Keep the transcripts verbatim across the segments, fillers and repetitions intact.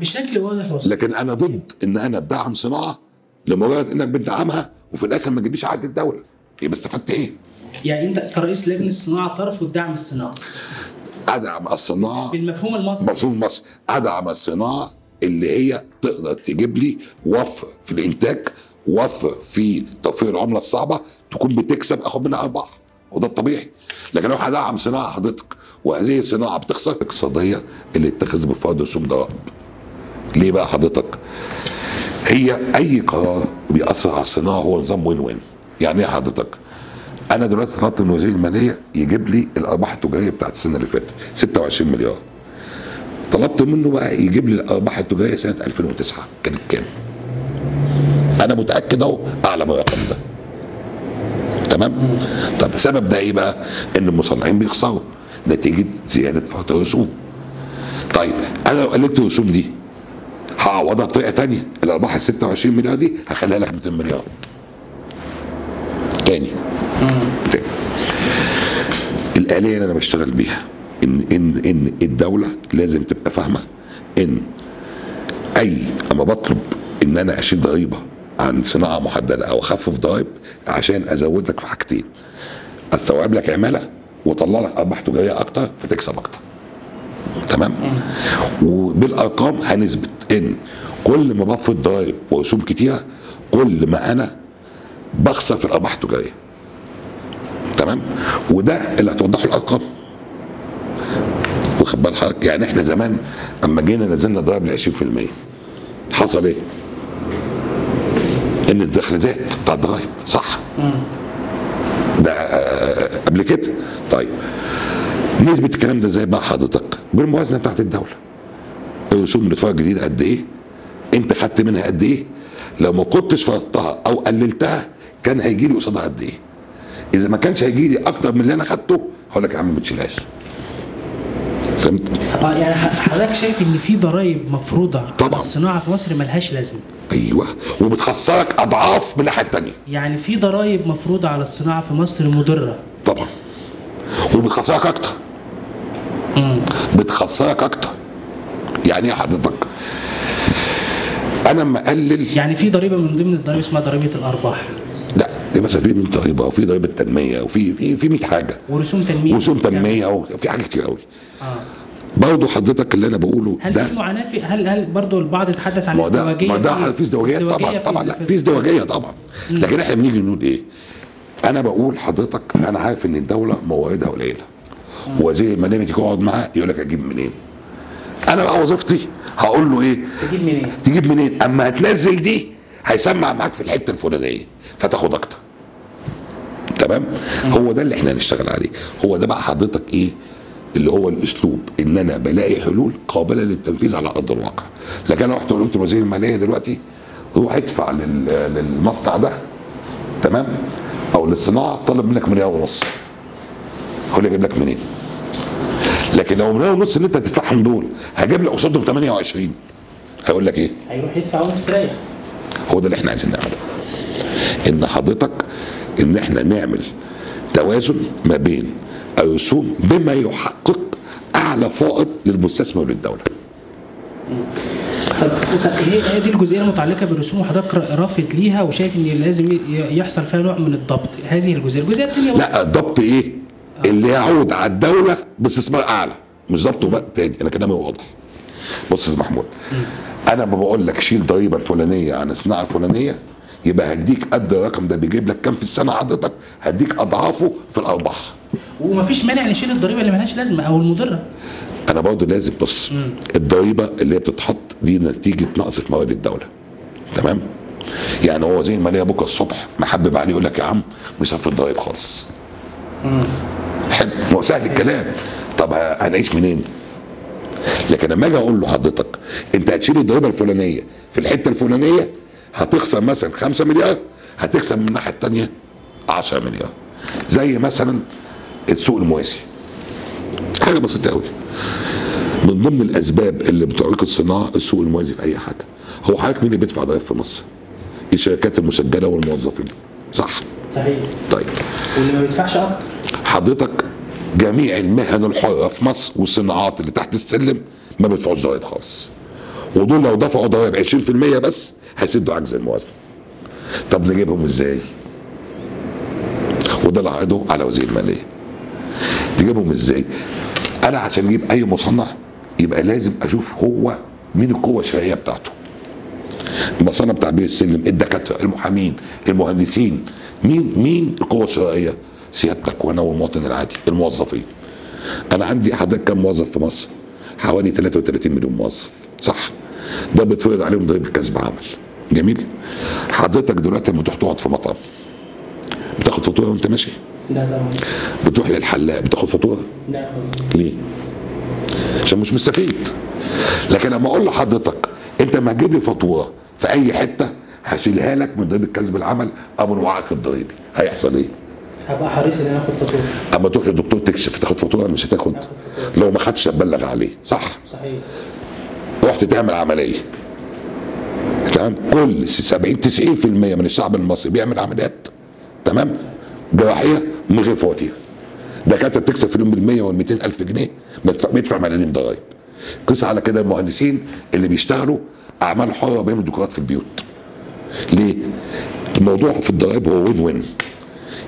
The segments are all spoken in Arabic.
بشكل واضح وصول. لكن انا ضد ان انا ادعم صناعه لمجرد انك بتدعمها وفي الاخر ما تجيبش عقد الدوله، يبقى استفدت ايه؟ يعني انت كرئيس لجنه الصناعه طرف وتدعم الصناعه. ادعم الصناعه بالمفهوم المصري، مفهوم المصري، ادعم الصناعه اللي هي تقدر تجيب لي وفر في الانتاج، وفر في توفير العمله الصعبه، تكون بتكسب اخد منها ارباح، وده الطبيعي. لكن لو هدعم صناعه حضرتك وهذه الصناعه بتخسر الاقتصاديه اللي اتخذت بفرض رسوم ضرائب. ليه بقى حضرتك؟ هي اي قرار بيأثر على الصناعه هو نظام وين وين. يعني ايه حضرتك؟ انا دلوقتي طلبت من وزير الماليه يجيب لي الارباح التجاريه بتاعت السنه اللي فاتت ستة وعشرين مليار. طلبت منه بقى يجيب لي الارباح التجاريه سنه ألفين وتسعة كانت كام؟ انا متاكد اهو اعلى من الرقم ده. تمام؟ طب السبب ده ايه بقى؟ ان المصنعين بيخسروا نتيجه زياده فرط الرسوم. طيب انا لو قللت الرسوم دي هعوضها بطريقه ثانيه، الارباح ال ستة وعشرين مليار دي هخليها لك مئتين مليار. تاني. تاني. الآلية اللي انا بشتغل بيها ان ان ان الدوله لازم تبقى فاهمه ان اي اما بطلب ان انا اشيل ضريبه عن صناعه محدده او اخفف ضرائب عشان ازود لك في حاجتين، استوعب لك عماله واطلع لك ارباح تجاريه اكتر فتكسب اكتر. تمام؟ وبالارقام هنثبت ان كل ما بفرض ضرائب ورسوم كتيره كل ما انا بخسر في الارباح التجاريه. تمام؟ وده اللي هتوضحه الارقام. واخد بال حضرتك؟ يعني احنا زمان اما جينا نزلنا ضرائب ل عشرين في المية حصل ايه؟ ان الدخل زاد بتاع الضرايب، صح؟ ده قبل كده. طيب نسبه الكلام ده ازاي بقى حضرتك؟ بالموازنه بتاعت الدوله. الرسوم اللي فرض جديد قد ايه؟ انت خدت منها قد ايه؟ لو ما كنتش فرضتها او قللتها كان هيجي لي قصادها قد ايه؟ اذا ما كانش هيجي لي اكتر من اللي انا خدته هقول لك يا عم ما تشيلهاش. فهمت؟ اه يعني حضرتك شايف ان في ضرايب مفروضه على الصناعه في مصر مالهاش لازمه. ايوه، وبتخسرك اضعاف من الناحيه الثانيه. يعني في ضرايب مفروضه على الصناعه في مصر مضره. طبعا. وبتخسرك اكتر. امم بتخسرك اكتر. يعني ايه حضرتك؟ انا لما اقلل، يعني في ضريبه من ضمن الضرايب اسمها ضريبه الارباح. لا يا باشا، في ضريبه وفي ضريبه تنميه وفي في في مية حاجه. ورسوم تنميه. ورسوم تنميه وفي حاجات كتير قوي. اه. برضه حضرتك اللي انا بقوله هل ده في معاناه؟ هل هل برضه البعض اتحدث عن ازدواجيه؟ ما ده في ازدواجيه طبعا طبعا. لا في ازدواجيه طبعا. لكن احنا بنيجي نقول ايه؟ انا بقول حضرتك انا عارف ان الدوله مواردها قليله. وزير الماليه تيجي اقعد معاه يقول لك اجيب منين؟ انا بقى وظيفتي هقول له ايه؟ تجيب منين؟ تجيب منين؟ اما هتنزل دي هيسمع معاك في الحته الفلانيه فتاخد اكتر. تمام؟ هو ده اللي احنا هنشتغل عليه، هو ده بقى حضرتك ايه؟ اللي هو الاسلوب ان انا بلاقي حلول قابله للتنفيذ على ارض الواقع. لكن انا رحت قلت لوزير الماليه دلوقتي روح ادفع للمصنع ده، تمام؟ او للصناعه طلب منك مليار ونص. هقول لي اجيب لك منين؟ لكن لو مليار ونص اللي انت هتدفعهم دول هجيب لك قصادهم ثمانية وعشرين، هيقول لك ايه؟ هيروح يدفع ومستريح. هو ده اللي احنا عايزين نعمله. ان حضرتك ان احنا نعمل توازن ما بين الرسوم بما يحقق اعلى فائض للمستثمر وللدوله. طب هي دي الجزئيه المتعلقه بالرسوم وحضرتك رافض ليها وشايف ان لازم يحصل فيها نوع من الضبط، هذه الجزئيه، الجزئيه الثانيه لا الضبط ايه؟ آه. اللي يعود على الدوله باستثمار اعلى، مش ضبط بقى تاني، انا كلامي واضح. بص يا محمود، م. انا بقول لك شيل ضريبه الفلانيه عن الصناعه الفلانيه يبقى هديك قد الرقم ده بيجيب لك كام في السنه حضرتك؟ هديك اضعافه في الارباح. ومفيش مانع نشيل الضريبه اللي مالهاش لازمه او المضره. انا برضه لازم بص، الضريبه اللي هي بتتحط دي نتيجه نقص في موارد الدوله. تمام؟ يعني هو وزير الماليه بكره الصبح محبب عليه يقول لك يا عم مش هنفرض ضرايب خالص. امم حلو، هو سهل الكلام. طب هنعيش منين؟ لكن لما اجي اقول له حضرتك انت هتشيل الضريبه الفلانيه في الحته الفلانيه هتخسر مثلا خمسة مليار، هتكسب من الناحيه الثانيه عشرة مليار. زي مثلا السوق المواسي، حاجه بسيطه قوي، من ضمن الاسباب اللي بتعيق الصناعه السوق الموازي في اي حاجه. هو حضرتك مين اللي بيدفع ضرائب في مصر؟ الشركات المسجله والموظفين، صح؟ صحيح. طيب واللي ما بيدفعش اكتر حضرتك جميع المهن الحره في مصر والصناعات اللي تحت السلم ما بيدفعوش ضرائب خالص. ودول لو ضافوا ضوابط عشرين في المية بس هيسدوا عجز الموازنه. طب نجيبهم ازاي؟ وده اللي هعرضه على وزير الماليه. تجيبهم ازاي؟ انا عشان اجيب اي مصنع يبقى لازم اشوف هو مين القوه الشرائيه بتاعته. المصانع بتاع بيع السلم، الدكاتره، المحامين، المهندسين، مين مين القوه الشرائيه؟ سيادتك وانا والمواطن العادي، الموظفين. انا عندي حضرتك كام موظف في مصر؟ حوالي ثلاثة وثلاثين مليون موظف، صح؟ ده بيتفرض عليهم ضريبه كسب عمل. جميل؟ حضرتك دلوقتي لما تروح تقعد في مطعم بتاخد فاتوره وانت ماشي؟ لا طبعا. بتروح للحلاق بتاخد فاتوره؟ لا طبعا. ليه؟ عشان مش مستفيد. لكن لما اقول لحضرتك انت ما هتجيب لي فاتوره في اي حته هشيلها لك من ضريبه كسب العمل او من وعائك الضريبي، هيحصل ايه؟ هبقى حريص ان انا اخد فاتوره. اما تروح للدكتور تكشف تاخد فاتوره ولا مش هتاخد؟ لو ما خدش هتبلغ عليه، صح؟ صحيح. رحت تعمل عمليه. تمام؟ كل سبعين تسعين في المية من الشعب المصري بيعمل عمليات، تمام؟ جراحيه من غير فواتير. دكاتره بتكسب في اليوم بالمية والمئتين ألف جنيه، بيدفع مليانين ضرايب. قيس على كده المهندسين اللي بيشتغلوا اعمال حره وبيعملوا ديكورات في البيوت. ليه؟ الموضوع في الضرايب هو وين وين.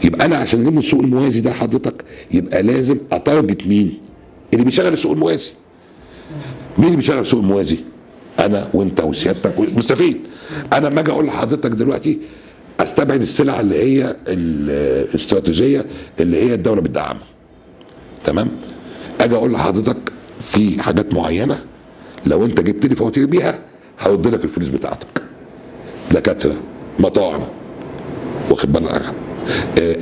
يبقى انا عشان اجيب السوق الموازي ده حضرتك يبقى لازم اتارجت مين؟ اللي بيشغل السوق الموازي. مين اللي بيشغل السوق الموازي؟ انا وانت وسيادتك مستفيد. انا لما اجي اقول لحضرتك دلوقتي استبعد السلع اللي هي الاستراتيجيه اللي هي الدوله بتدعمها. تمام؟ اجي اقول لحضرتك في حاجات معينه لو انت جبت لي فواتير بيها هرد لك الفلوس بتاعتك. دكاتره، مطاعم، واخد بالك،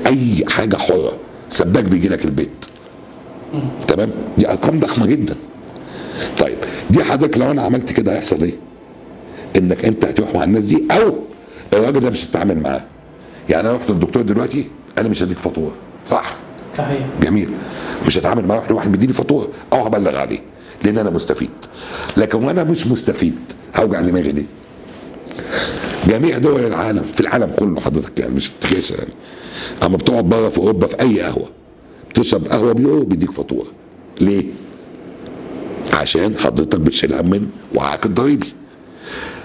اي حاجه حره، سباك بيجي لك البيت. تمام؟ دي ارقام ضخمه جدا. طيب دي حضرتك لو انا عملت كده هيحصل ايه؟ انك انت هتروح مع الناس دي او الراجل ده مش هتتعامل معاه. يعني انا رحت للدكتور دلوقتي انا مش هديك فاتوره، صح؟ صحيح. جميل. مش هتعامل معاه، اروح لواحد بيديني فاتوره او هبلغ عليه لان انا مستفيد. لكن وانا مش مستفيد هوجع دماغي ليه؟ جميع دول العالم، في العالم كله حضرتك، يعني مش في التخيسه يعني، اما بتقعد بره في اوروبا في اي قهوه بتشرب قهوه بيورو بيديك فاتوره. ليه؟ عشان حضرتك بتشيلها من وعاك الضريبي.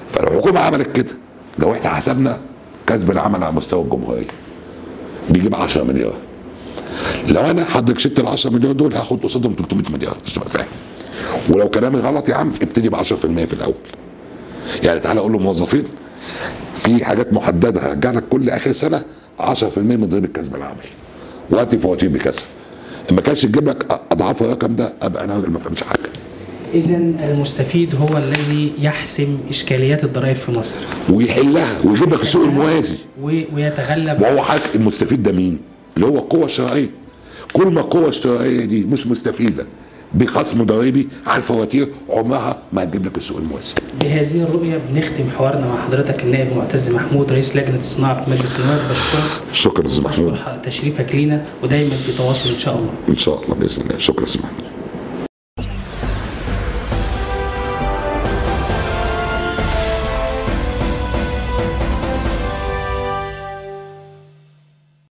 فلو الحكومه عملت كده، لو احنا حسبنا كسب العمل على مستوى الجمهوريه بيجيب عشرة مليار، لو انا حضرتك شلت ال عشرة مليار دول هاخد قصادهم ثلاثمئة مليار، مش تبقى فاهم. ولو كلامي غلط يا عم ابتدي ب عشرة في المية في الاول. يعني تعالى اقول للموظفين في حاجات محدده هرجع لك كل اخر سنه عشرة في المية من ضريبه كسب العمل، وقت فواتير بكذا. ما كانش تجيب لك اضعاف الرقم ده ابقى انا راجل ما فهمش حاجه. اذا المستفيد هو الذي يحسم اشكاليات الضرائب في مصر ويحلها ويجيب لك السوق الموازي ويتغلب. وهو حضرتك المستفيد ده مين؟ اللي هو القوه الشرائيه. كل ما القوه الشرائيه دي مش مستفيده بخصم ضريبي على الفواتير عمرها ما هتجيب لك السوق الموازي. بهذه الرؤيه بنختم حوارنا مع حضرتك النائب معتز محمود رئيس لجنه الصناعه في مجلس النواب. بشكرك. شكرا يا استاذ محمود. تشريفك لينا ودايما في تواصل ان شاء الله. ان شاء الله باذن الله. شكرا يا استاذ محمود.